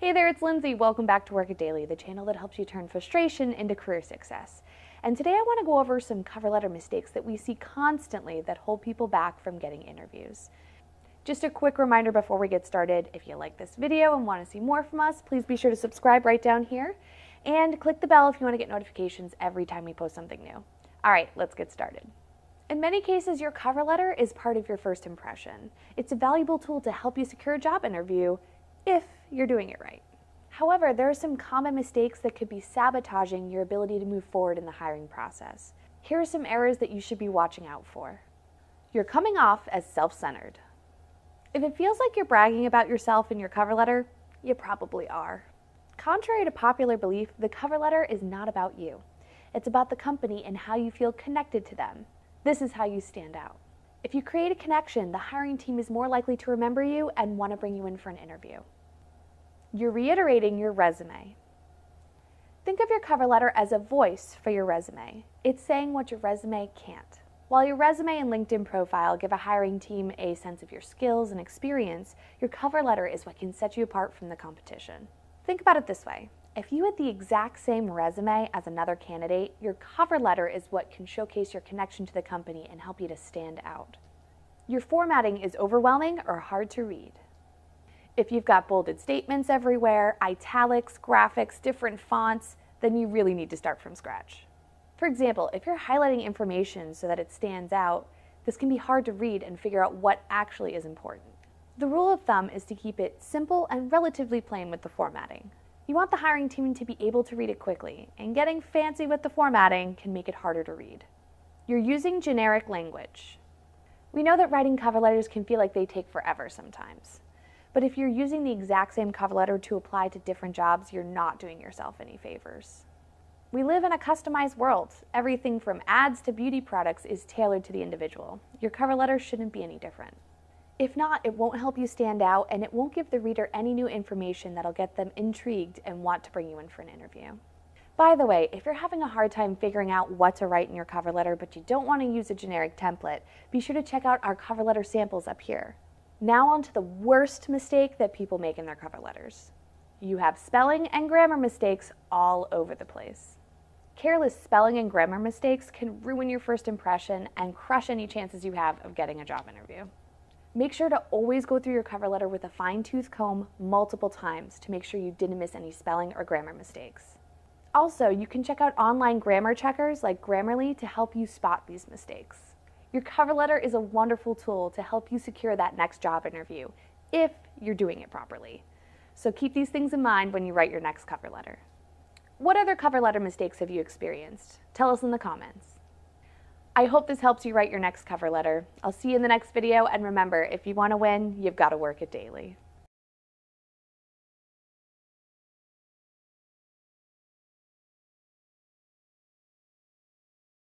Hey there, it's Lindsay. Welcome back to Work It Daily, the channel that helps you turn frustration into career success. And today I want to go over some cover letter mistakes that we see constantly that hold people back from getting interviews. Just a quick reminder before we get started, if you like this video and want to see more from us, please be sure to subscribe right down here and click the bell if you want to get notifications every time we post something new. All right, let's get started. In many cases, your cover letter is part of your first impression. It's a valuable tool to help you secure a job interview if you're doing it right. However, there are some common mistakes that could be sabotaging your ability to move forward in the hiring process. Here are some errors that you should be watching out for. You're coming off as self-centered. If it feels like you're bragging about yourself in your cover letter, you probably are. Contrary to popular belief, the cover letter is not about you. It's about the company and how you feel connected to them. This is how you stand out. If you create a connection, the hiring team is more likely to remember you and want to bring you in for an interview. You're reiterating your resume. Think of your cover letter as a voice for your resume. It's saying what your resume can't. While your resume and LinkedIn profile give a hiring team a sense of your skills and experience, your cover letter is what can set you apart from the competition. Think about it this way. If you had the exact same resume as another candidate, your cover letter is what can showcase your connection to the company and help you to stand out. Your formatting is overwhelming or hard to read. If you've got bolded statements everywhere, italics, graphics, different fonts, then you really need to start from scratch. For example, if you're highlighting information so that it stands out, this can be hard to read and figure out what actually is important. The rule of thumb is to keep it simple and relatively plain with the formatting. You want the hiring team to be able to read it quickly, and getting fancy with the formatting can make it harder to read. You're using generic language. We know that writing cover letters can feel like they take forever sometimes. But if you're using the exact same cover letter to apply to different jobs, you're not doing yourself any favors. We live in a customized world. Everything from ads to beauty products is tailored to the individual. Your cover letter shouldn't be any different. If not, it won't help you stand out, and it won't give the reader any new information that'll get them intrigued and want to bring you in for an interview. By the way, if you're having a hard time figuring out what to write in your cover letter, but you don't want to use a generic template, be sure to check out our cover letter samples up here. Now on to the worst mistake that people make in their cover letters. You have spelling and grammar mistakes all over the place. Careless spelling and grammar mistakes can ruin your first impression and crush any chances you have of getting a job interview. Make sure to always go through your cover letter with a fine-tooth comb multiple times to make sure you didn't miss any spelling or grammar mistakes. Also, you can check out online grammar checkers like Grammarly to help you spot these mistakes. Your cover letter is a wonderful tool to help you secure that next job interview, if you're doing it properly. So keep these things in mind when you write your next cover letter. What other cover letter mistakes have you experienced? Tell us in the comments. I hope this helps you write your next cover letter. I'll see you in the next video, and remember, if you want to win, you've got to work it daily.